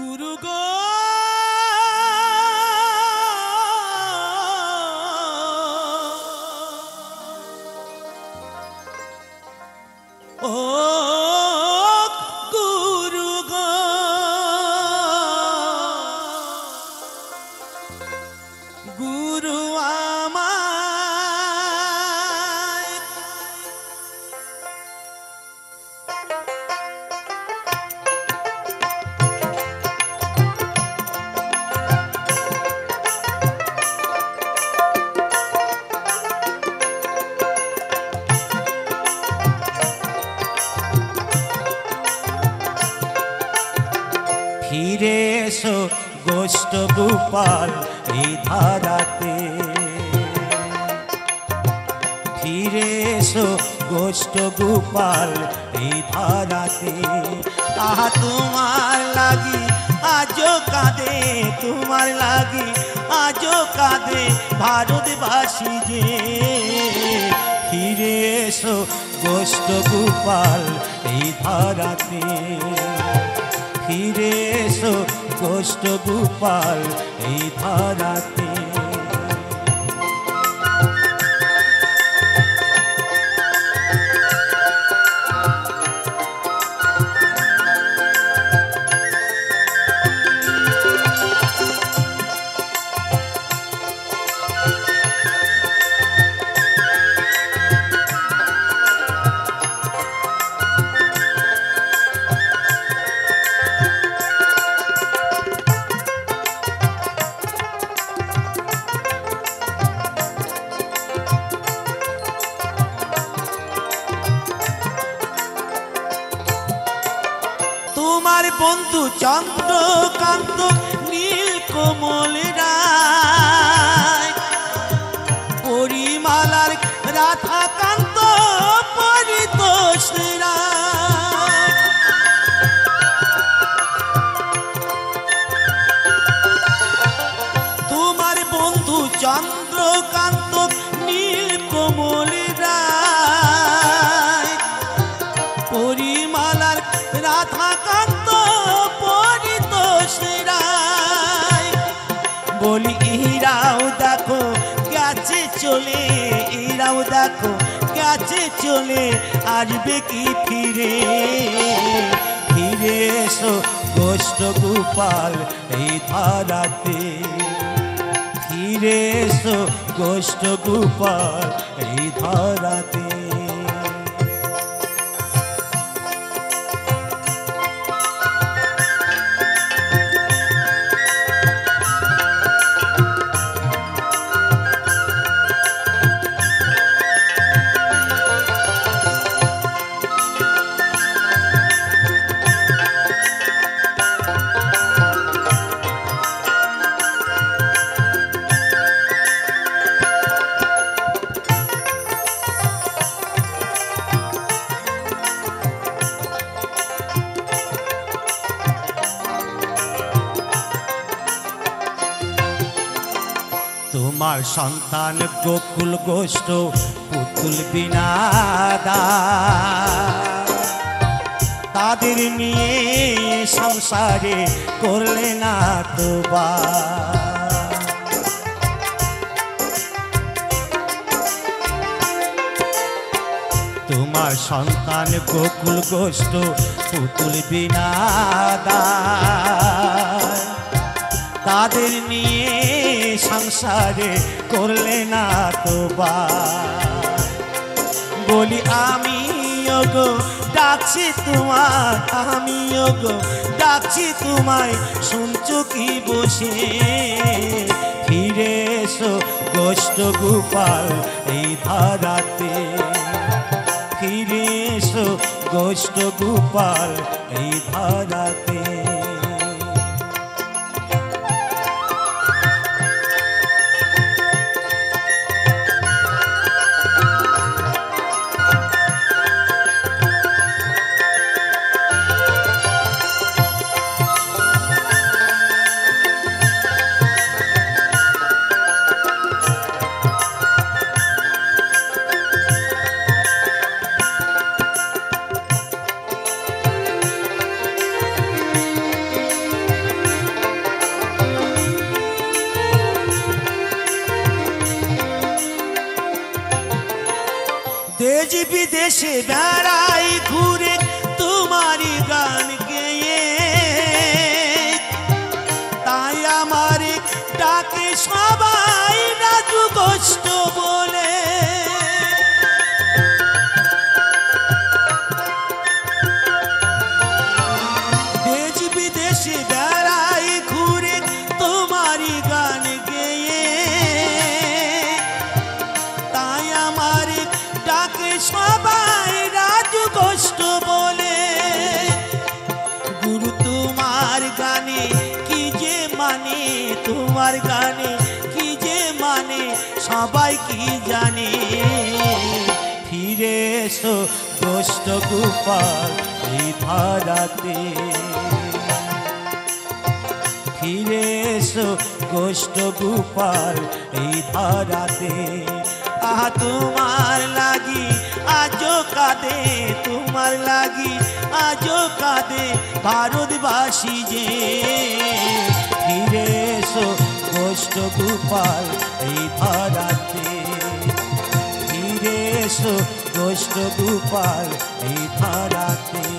गुरु गो गोष्ठ गोपाल धाराते फिरे सो गोष्ठ गोपाल धाराते आहा तुम्हार लागी आजो कादे तुम्हार लागी आजो कादे भारतवासी जे फिरे सो गोष्ठ गोपाल धाराते फिरे एसो गोष्ठ गोपाल ए धाराते बंधु चंद्रकांत नील कमल राय परिमालार राधाकांत परितोष राय तुम्हार बंधु चंद्रकांत नील कमल राय परिमालार राधाकांत चले इराओ देखो कैसे चले आसबे की फिरे फिरे एसो गोष्ठ गोपाल ए धाराते फिरे एसो गोष्ठ गोपाल ए धाराते तुम्हार सन्तान गोकुल गोष्ठ पुतुल बिना तादेर निये संसारे करले ना तो तुम्हार सन्तान गोकुल गोष्ठ पुतुल बिना तादेर निये संसारे करले ना तो बोली आमियो गो डाकছি তোমায় आमियो गो डाकছি তোমায় শুনছো কি বসে ফিরে এসো গোষ্ঠ গোপাল এই ধারাতে ফিরে এসো গোষ্ঠ গোপাল এই ধারাতে देश विदेशे बेड़ाई घूरे तुम्हारी गान के ताया मारे डाके सबाई राजू गोष्ठ बोले देश विदेशे बेड़ाई घूरे तुम्हारी गान के ताया मारे डाके सबाई राजू गोष्ठ बोले गुरु तुम्हार गाने तुम्हार गाने की जे माने सबाई की जाने फिरे एसो गोष्ठ गोपाल ए धाराते फिरे एसो गोष्ठ गोपाल ए धाराते आहा तुम्हार लागी आजो कादे तुम्हार लागी आजो कादे भारतवासी जे फिरे एसो गोष्ठ गोपाल ए धाराते फिरे एसो गोष्ठ गोपाल ए धाराते।